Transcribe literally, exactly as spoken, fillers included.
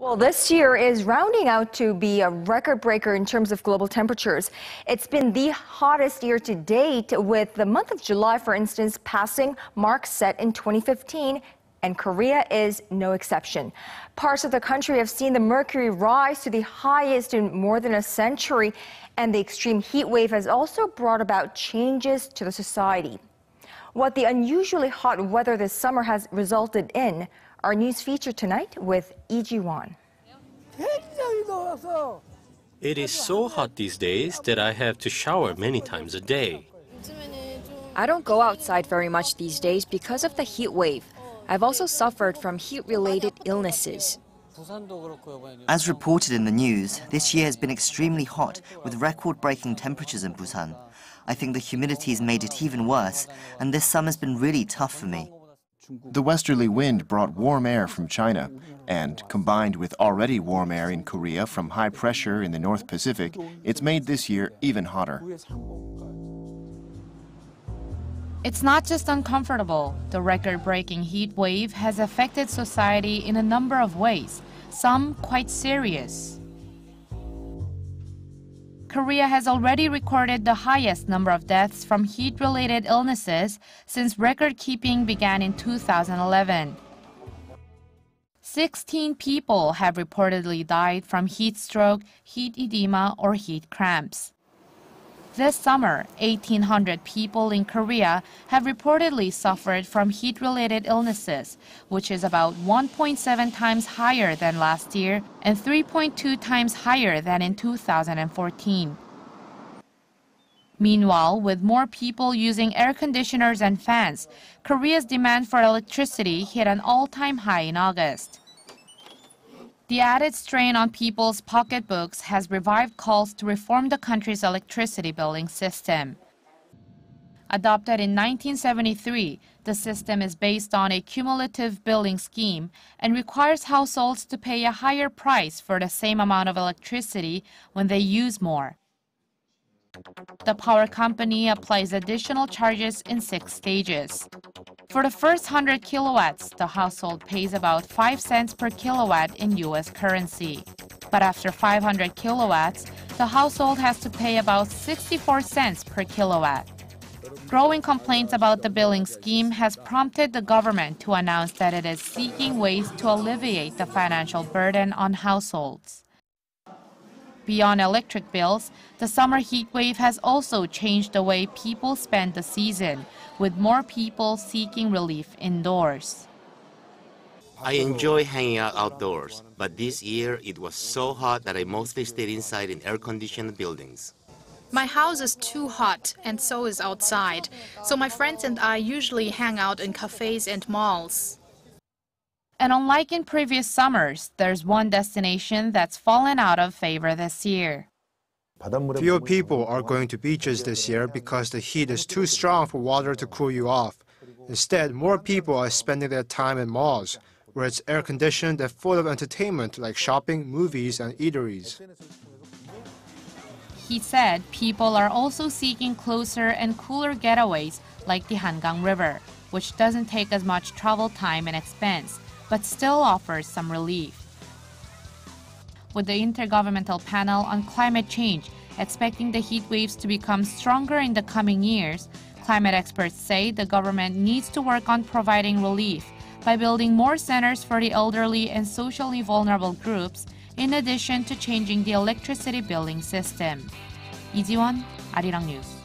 Well, this year is rounding out to be a record breaker in terms of global temperatures. It's been the hottest year to date, with the month of July, for instance, passing marks set in twenty fifteen, and Korea is no exception. Parts of the country have seen the mercury rise to the highest in more than a century, and the extreme heat wave has also brought about changes to the society. What the unusually hot weather this summer has resulted in, our news feature tonight with Lee Ji-won. It is so hot these days that I have to shower many times a day. I don't go outside very much these days because of the heat wave. I've also suffered from heat-related illnesses. As reported in the news, this year has been extremely hot, with record-breaking temperatures in Busan. I think the humidity has made it even worse, and this summer's been really tough for me. The westerly wind brought warm air from China, and combined with already warm air in Korea from high pressure in the North Pacific, it's made this year even hotter. It's not just uncomfortable. The record-breaking heat wave has affected society in a number of ways, some quite serious. Korea has already recorded the highest number of deaths from heat-related illnesses since record-keeping began in two thousand eleven. sixteen people have reportedly died from heat stroke, heat edema, or heat cramps. This summer, eighteen hundred people in Korea have reportedly suffered from heat-related illnesses, which is about one point seven times higher than last year and three point two times higher than in two thousand fourteen. Meanwhile, with more people using air conditioners and fans, Korea's demand for electricity hit an all-time high in August. The added strain on people's pocketbooks has revived calls to reform the country's electricity billing system. Adopted in nineteen seventy-three, the system is based on a cumulative billing scheme and requires households to pay a higher price for the same amount of electricity when they use more. The power company applies additional charges in six stages. For the first one hundred kilowatts, the household pays about five cents per kilowatt in U S currency. But after five hundred kilowatts, the household has to pay about sixty-four cents per kilowatt. Growing complaints about the billing scheme has prompted the government to announce that it is seeking ways to alleviate the financial burden on households. Beyond electric bills, the summer heat wave has also changed the way people spend the season, with more people seeking relief indoors. I enjoy hanging out outdoors, but this year it was so hot that I mostly stayed inside in air-conditioned buildings. My house is too hot, and so is outside, so my friends and I usually hang out in cafes and malls. And unlike in previous summers, there's one destination that's fallen out of favor this year. Few people are going to beaches this year because the heat is too strong for water to cool you off. Instead, more people are spending their time in malls, where it's air-conditioned and full of entertainment like shopping, movies, and eateries. He said people are also seeking closer and cooler getaways like the Hangang River, which doesn't take as much travel time and expense, but still offers some relief. With the Intergovernmental Panel on Climate Change expecting the heat waves to become stronger in the coming years, climate experts say the government needs to work on providing relief by building more centers for the elderly and socially vulnerable groups, in addition to changing the electricity billing system. Lee Ji-won, Arirang News.